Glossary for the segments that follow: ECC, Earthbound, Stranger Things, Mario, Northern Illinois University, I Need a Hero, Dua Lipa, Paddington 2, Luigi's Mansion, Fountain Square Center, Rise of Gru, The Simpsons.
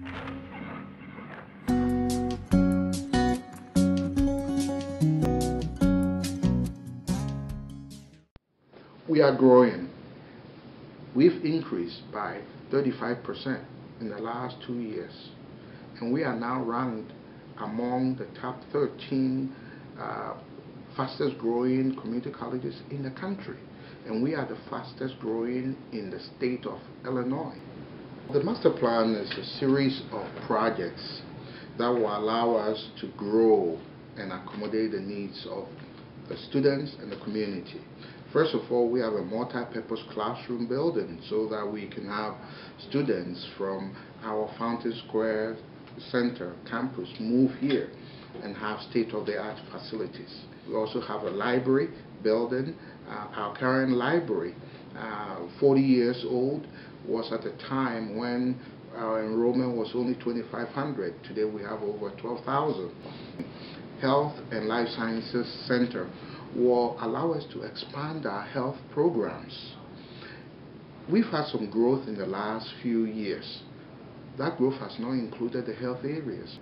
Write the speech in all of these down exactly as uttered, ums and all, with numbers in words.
We are growing. We've increased by thirty-five percent in the last two years, and we are now ranked among the top thirteen uh, fastest growing community colleges in the country, and we are the fastest growing in the state of Illinois. The master plan is a series of projects that will allow us to grow and accommodate the needs of the students and the community. First of all, we have a multi-purpose classroom building so that we can have students from our Fountain Square Center campus move here and have state-of-the-art facilities. We also have a library building. Uh, our current library, uh, forty years old, was at a time when our enrollment was only twenty-five hundred. Today we have over twelve thousand. Health and Life Sciences Center will allow us to expand our health programs. We've had some growth in the last few years. That growth has not included the health areas.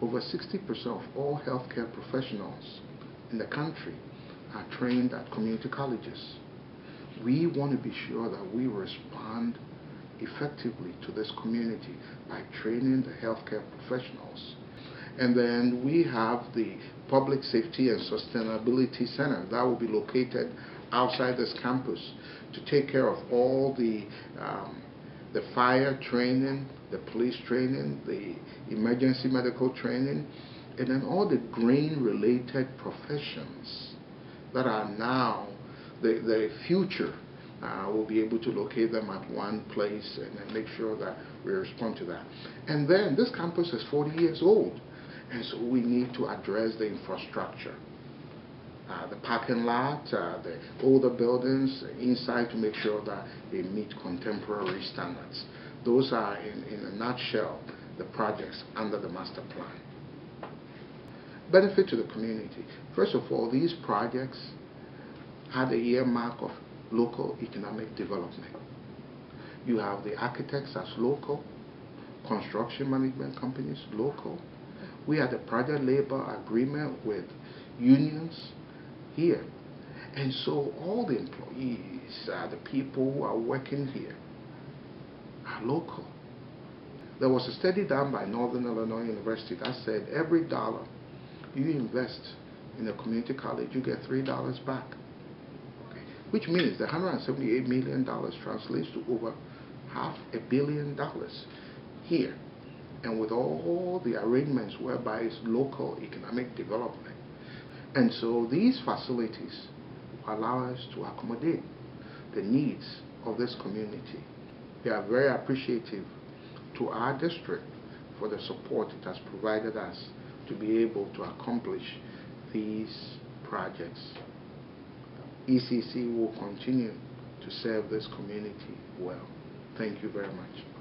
Over sixty percent of all healthcare professionals in the country are trained at community colleges. We want to be sure that we respond effectively to this community by training the healthcare professionals. And then we have the Public Safety and Sustainability Center that will be located outside this campus to take care of all the, um, the fire training, the police training, the emergency medical training, and then all the green-related professions that are now the, the future. Uh, we'll be able to locate them at one place and then make sure that we respond to that. And then this campus is forty years old. And so we need to address the infrastructure, uh, the parking lot, uh, the older buildings inside, to make sure that they meet contemporary standards. Those are, in, in a nutshell, the projects under the master plan. Benefit to the community. First of all, these projects had a earmark of local economic development. You have the architects as local, construction management companies local. We had a private labor agreement with unions here. And so all the employees, uh, the people who are working here, are local. There was a study done by Northern Illinois University that said every dollar you invest in a community college, you get three dollars back. Okay. Which means the one hundred seventy-eight million dollars translates to over half a billion dollars here. And with all the arrangements whereby it's local economic development. And so these facilities allow us to accommodate the needs of this community. We are very appreciative to our district for the support it has provided us to be able to accomplish these projects. E C C will continue to serve this community well. Thank you very much.